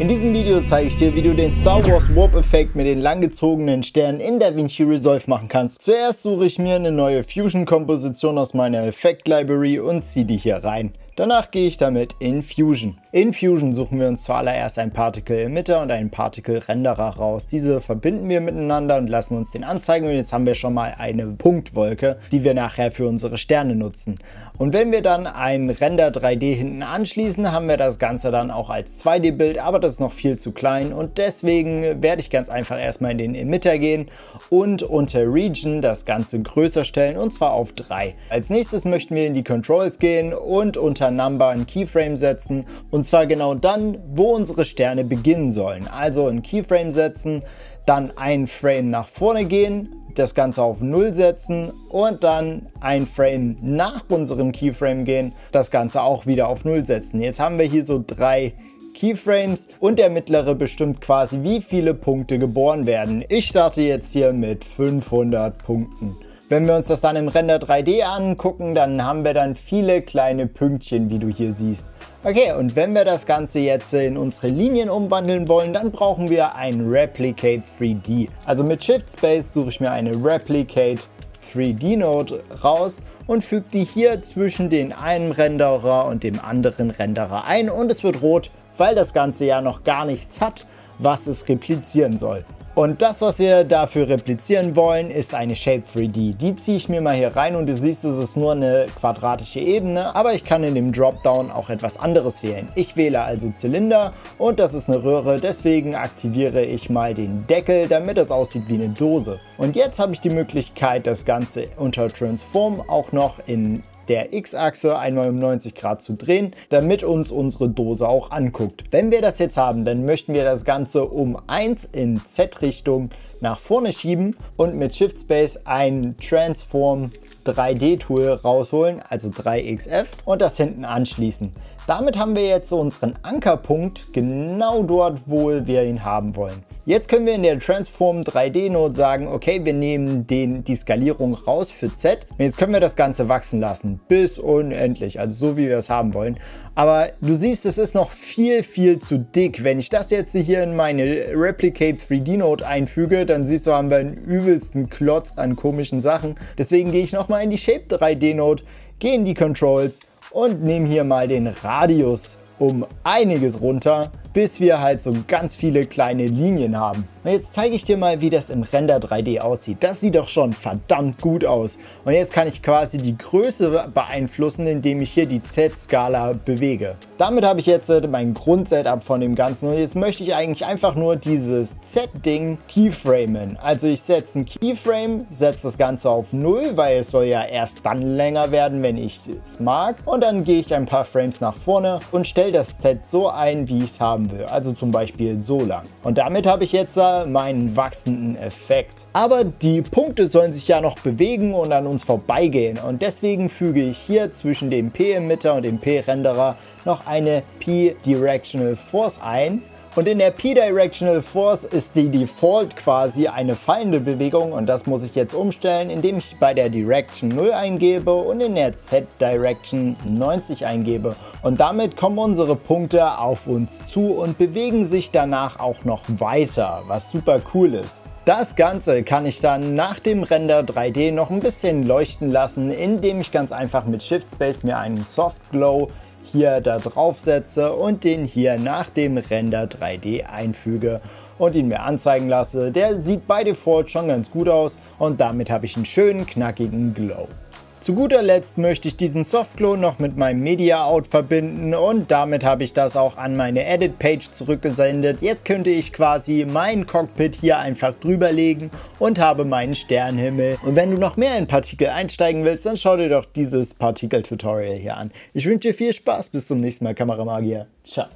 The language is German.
In diesem Video zeige ich dir, wie du den Star Wars Warp-Effekt mit den langgezogenen Sternen in DaVinci Resolve machen kannst. Zuerst suche ich mir eine neue Fusion-Komposition aus meiner Effekt-Library und ziehe die hier rein. Danach gehe ich damit in Fusion. In Fusion suchen wir uns zuallererst einen Particle Emitter und einen Particle Renderer raus. Diese verbinden wir miteinander und lassen uns den anzeigen. Und jetzt haben wir schon mal eine Punktwolke, die wir nachher für unsere Sterne nutzen. Und wenn wir dann einen Render 3D hinten anschließen, haben wir das Ganze dann auch als 2D-Bild, aber das ist noch viel zu klein. Und deswegen werde ich ganz einfach erstmal in den Emitter gehen und unter Region das Ganze größer stellen, und zwar auf 3. Als nächstes möchten wir in die Controls gehen und unter Number in Keyframe setzen, und zwar genau dann, wo unsere Sterne beginnen sollen. Also in Keyframe setzen, dann einen Frame nach vorne gehen, das Ganze auf 0 setzen und dann ein Frame nach unserem Keyframe gehen, das Ganze auch wieder auf 0 setzen. Jetzt haben wir hier so 3 Keyframes und der mittlere bestimmt quasi, wie viele Punkte geboren werden. Ich starte jetzt hier mit 500 Punkten. Wenn wir uns das dann im Render 3D angucken, dann haben wir dann viele kleine Pünktchen, wie du hier siehst. Okay, und wenn wir das Ganze jetzt in unsere Linien umwandeln wollen, dann brauchen wir ein Replicate 3D. Also mit Shift Space suche ich mir eine Replicate 3D Node raus und füge die hier zwischen den einen Renderer und dem anderen Renderer ein, und es wird rot, weil das Ganze ja noch gar nichts hat, was es replizieren soll. Und das, was wir dafür replizieren wollen, ist eine Shape 3D. Die ziehe ich mir mal hier rein, und du siehst, es ist nur eine quadratische Ebene, aber ich kann in dem Dropdown auch etwas anderes wählen. Ich wähle also Zylinder, und das ist eine Röhre, deswegen aktiviere ich mal den Deckel, damit es aussieht wie eine Dose. Und jetzt habe ich die Möglichkeit, das Ganze unter Transform auch noch in der X-Achse einmal um 90 Grad zu drehen, damit uns unsere Dose auch anguckt. Wenn wir das jetzt haben, dann möchten wir das Ganze um 1 in Z-Richtung nach vorne schieben und mit Shift Space ein Transform 3D-Tool rausholen, also 3XF, und das hinten anschließen. Damit haben wir jetzt unseren Ankerpunkt genau dort, wo wir ihn haben wollen. Jetzt können wir in der Transform 3D-Node sagen, okay, wir nehmen die Skalierung raus für Z. Und jetzt können wir das Ganze wachsen lassen, bis unendlich, also so wie wir es haben wollen. Aber du siehst, es ist noch viel, viel zu dick. Wenn ich das jetzt hier in meine Replicate 3D-Node einfüge, dann siehst du, haben wir einen übelsten Klotz an komischen Sachen. Deswegen gehe ich nochmal in die Shape 3D-Node, gehe in die Controls und nehmen hier mal den Radius um einiges runter, bis wir halt so ganz viele kleine Linien haben. Und jetzt zeige ich dir mal, wie das im Render 3D aussieht. Das sieht doch schon verdammt gut aus. Und jetzt kann ich quasi die Größe beeinflussen, indem ich hier die Z-Skala bewege. Damit habe ich jetzt mein Grundsetup von dem Ganzen. Und jetzt möchte ich eigentlich einfach nur dieses Z-Ding keyframen. Also ich setze einen Keyframe, setze das Ganze auf 0, weil es soll ja erst dann länger werden, wenn ich es mag. Und dann gehe ich ein paar Frames nach vorne und stelle das Z so ein, wie ich es haben will. Also zum Beispiel so lang. Und damit habe ich jetzt meinen wachsenden Effekt. Aber die Punkte sollen sich ja noch bewegen und an uns vorbeigehen. Und deswegen füge ich hier zwischen dem P-Emitter und dem P-Renderer noch eine P-Directional Force ein. Und in der P-Directional Force ist die Default quasi eine fallende Bewegung, und das muss ich jetzt umstellen, indem ich bei der Direction 0 eingebe und in der Z-Direction 90 eingebe. Und damit kommen unsere Punkte auf uns zu und bewegen sich danach auch noch weiter, was super cool ist. Das Ganze kann ich dann nach dem Render 3D noch ein bisschen leuchten lassen, indem ich ganz einfach mit Shift Space mir einen Soft-Glow hier da drauf setze und den hier nach dem Render 3D einfüge und ihn mir anzeigen lasse. Der sieht bei Default schon ganz gut aus, und damit habe ich einen schönen knackigen Glow. Zu guter Letzt möchte ich diesen Soft-Glow noch mit meinem Media Out verbinden, und damit habe ich das auch an meine Edit-Page zurückgesendet. Jetzt könnte ich quasi mein Cockpit hier einfach drüber legen und habe meinen Sternenhimmel. Und wenn du noch mehr in Partikel einsteigen willst, dann schau dir doch dieses Partikel-Tutorial hier an. Ich wünsche dir viel Spaß, bis zum nächsten Mal, Kameramagier. Ciao.